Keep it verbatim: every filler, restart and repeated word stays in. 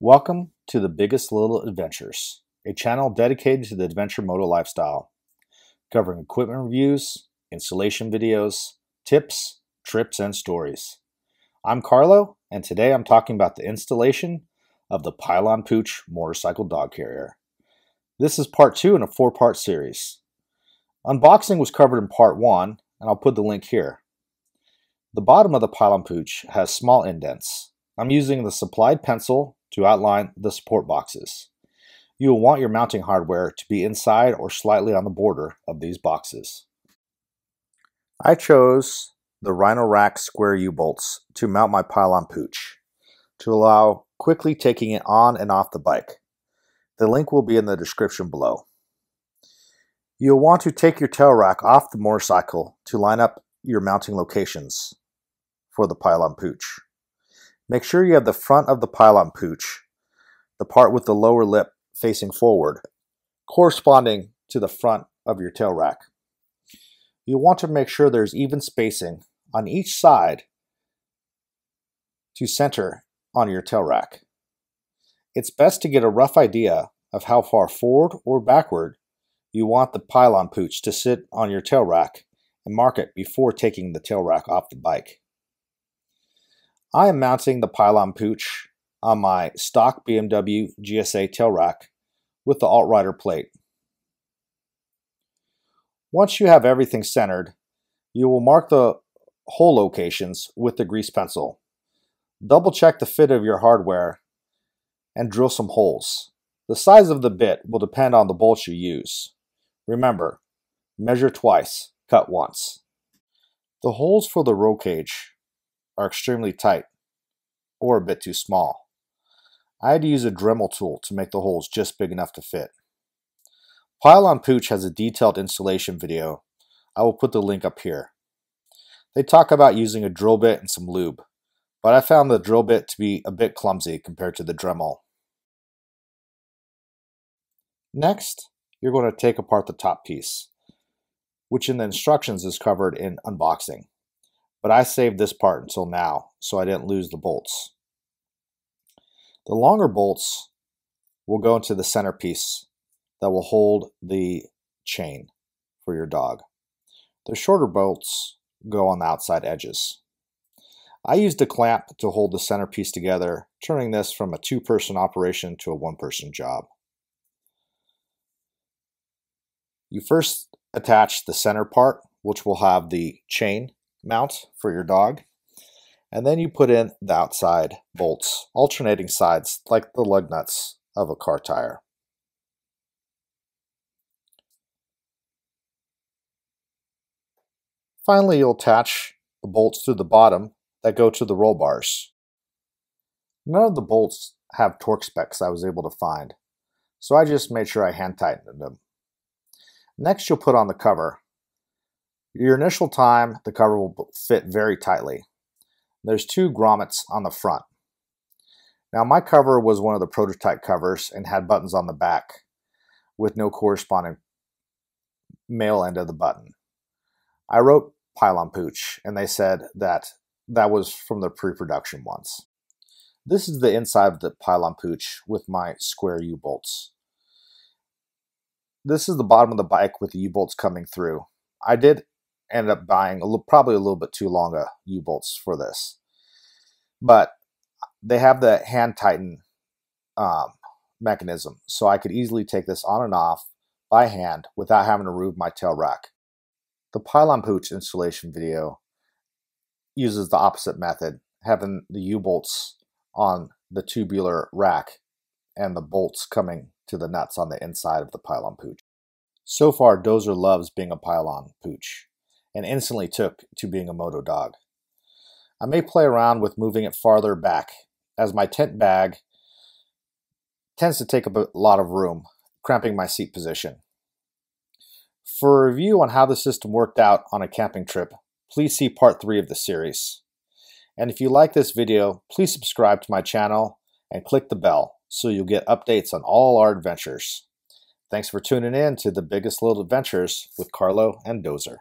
Welcome to The Biggest Little Adventures, a channel dedicated to the adventure moto lifestyle, covering equipment reviews, installation videos, tips, trips, and stories. I'm Carlo, and today I'm talking about the installation of the Pillion Pooch motorcycle dog carrier. This is part two in a four-part series. Unboxing was covered in part one, and I'll put the link here. The bottom of the Pillion Pooch has small indents. I'm using the supplied pencil to outline the support boxes. You will want your mounting hardware to be inside or slightly on the border of these boxes. I chose the Rhino Rack square U-bolts to mount my Pillion Pooch to allow quickly taking it on and off the bike. The link will be in the description below. You'll want to take your tail rack off the motorcycle to line up your mounting locations for the Pillion Pooch. Make sure you have the front of the Pillion Pooch, the part with the lower lip facing forward, corresponding to the front of your tail rack. You'll want to make sure there's even spacing on each side to center on your tail rack. It's best to get a rough idea of how far forward or backward you want the Pillion Pooch to sit on your tail rack and mark it before taking the tail rack off the bike. I am mounting the Pillion Pooch on my stock B M W G S A tail rack with the AltRider plate. Once you have everything centered, you will mark the hole locations with the grease pencil. Double check the fit of your hardware and drill some holes. The size of the bit will depend on the bolts you use. Remember, measure twice, cut once. The holes for the roll cage are extremely tight or a bit too small. I had to use a Dremel tool to make the holes just big enough to fit. Pillion Pooch has a detailed installation video. I will put the link up here. They talk about using a drill bit and some lube, but I found the drill bit to be a bit clumsy compared to the Dremel. Next, you're going to take apart the top piece, which in the instructions is covered in unboxing. But I saved this part until now, so I didn't lose the bolts. The longer bolts will go into the centerpiece that will hold the chain for your dog. The shorter bolts go on the outside edges. I used a clamp to hold the centerpiece together, turning this from a two-person operation to a one-person job. You first attach the center part, which will have the chain mount for your dog, and then you put in the outside bolts, alternating sides like the lug nuts of a car tire. Finally, you'll attach the bolts to the bottom that go to the roll bars. None of the bolts have torque specs I was able to find, so I just made sure I hand tightened them. Next, you'll put on the cover. Your initial time, the cover will fit very tightly. There's two grommets on the front. Now, my cover was one of the prototype covers and had buttons on the back with no corresponding male end of the button. I wrote Pillion Pooch, and they said that that was from the pre-production ones. This is the inside of the Pillion Pooch with my square U-bolts. This is the bottom of the bike with the U-bolts coming through. I did end up buying a little, probably a little bit too long a U-bolts for this, but they have the hand tighten um, mechanism, so I could easily take this on and off by hand without having to remove my tail rack. The Pillion Pooch installation video uses the opposite method, having the U-bolts on the tubular rack and the bolts coming to the nuts on the inside of the Pillion Pooch. So far, Dozer loves being a Pillion Pooch and instantly took to being a moto dog. I may play around with moving it farther back, as my tent bag tends to take up a lot of room, cramping my seat position. For a review on how the system worked out on a camping trip, please see part three of the series. And if you like this video, please subscribe to my channel and click the bell so you'll get updates on all our adventures. Thanks for tuning in to The Biggest Little Adventures with Carlo and Dozer.